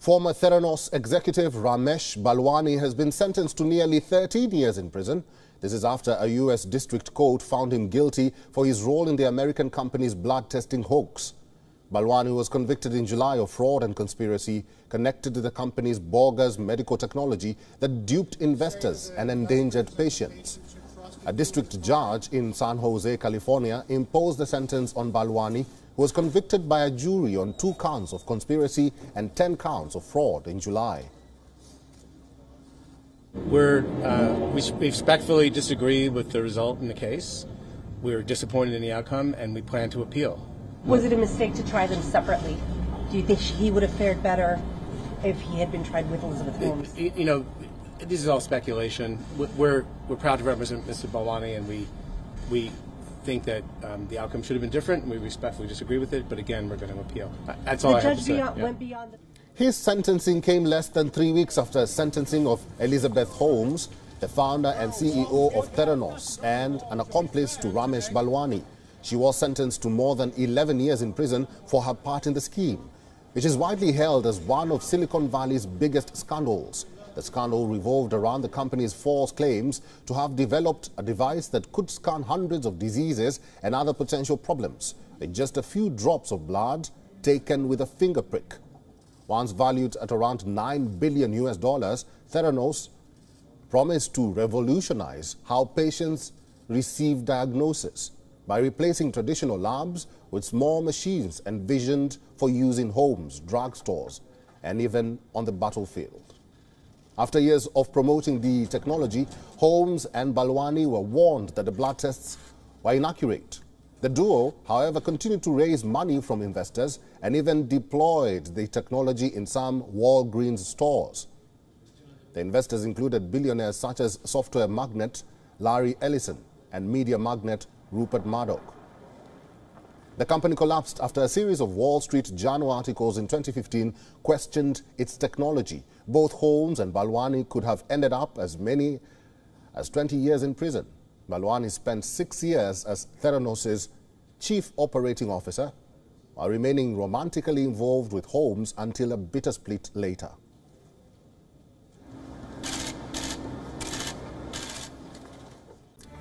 Former Theranos executive Ramesh Balwani has been sentenced to nearly 13 years in prison. This is after a U.S. district court found him guilty for his role in the American company's blood testing hoax. Balwani was convicted in July of fraud and conspiracy connected to the company's bogus medical technology that duped investors and endangered patients. A district judge in San Jose, California, imposed the sentence on Balwani, who was convicted by a jury on 2 counts of conspiracy and 10 counts of fraud in July. We respectfully disagree with the result in the case. We're disappointed in the outcome, and we plan to appeal. Was it a mistake to try them separately? Do you think he would have fared better if he had been tried with Elizabeth Holmes? You know, this is all speculation. We're proud to represent Mr. Balwani, and we think that the outcome should have been different, and we respectfully disagree with it, but again, we're going to appeal. That's all I have to say. The judge went beyond the... His sentencing came less than 3 weeks after sentencing of Elizabeth Holmes, the founder and CEO of Theranos and an accomplice to Ramesh Balwani. She was sentenced to more than 11 years in prison for her part in the scheme, which is widely held as one of Silicon Valley's biggest scandals. The scandal revolved around the company's false claims to have developed a device that could scan hundreds of diseases and other potential problems with just a few drops of blood taken with a finger prick. Once valued at around $9 billion US, Theranos promised to revolutionize how patients receive diagnosis by replacing traditional labs with small machines envisioned for use in homes, drugstores, and even on the battlefield. After years of promoting the technology, Holmes and Balwani were warned that the blood tests were inaccurate. The duo, however, continued to raise money from investors and even deployed the technology in some Walgreens stores. The investors included billionaires such as software magnate Larry Ellison and media magnate Rupert Murdoch. The company collapsed after a series of Wall Street Journal articles in 2015 questioned its technology. Both Holmes and Balwani could have ended up as many as 20 years in prison. Balwani spent 6 years as Theranos' chief operating officer, while remaining romantically involved with Holmes until a bitter split later.